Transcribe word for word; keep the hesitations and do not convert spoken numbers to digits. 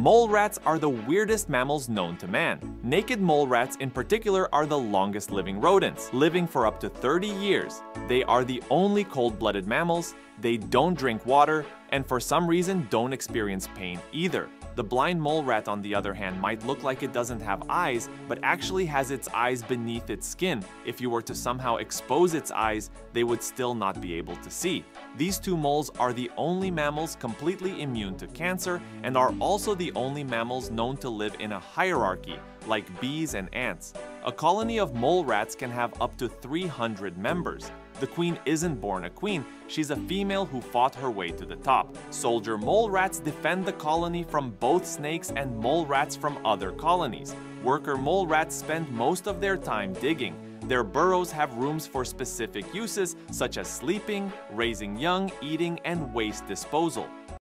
Mole rats are the weirdest mammals known to man. Naked mole rats in particular are the longest living rodents, living for up to thirty years. They are the only cold-blooded mammals, they don't drink water, and for some reason don't experience pain either. The blind mole rat, on the other hand, might look like it doesn't have eyes, but actually has its eyes beneath its skin. If you were to somehow expose its eyes, they would still not be able to see. These two moles are the only mammals completely immune to cancer and are also the only mammals known to live in a hierarchy, like bees and ants. A colony of mole rats can have up to three hundred members. The queen isn't born a queen, she's a female who fought her way to the top. Soldier mole rats defend the colony from both snakes and mole rats from other colonies. Worker mole rats spend most of their time digging. Their burrows have rooms for specific uses, such as sleeping, raising young, eating, and waste disposal.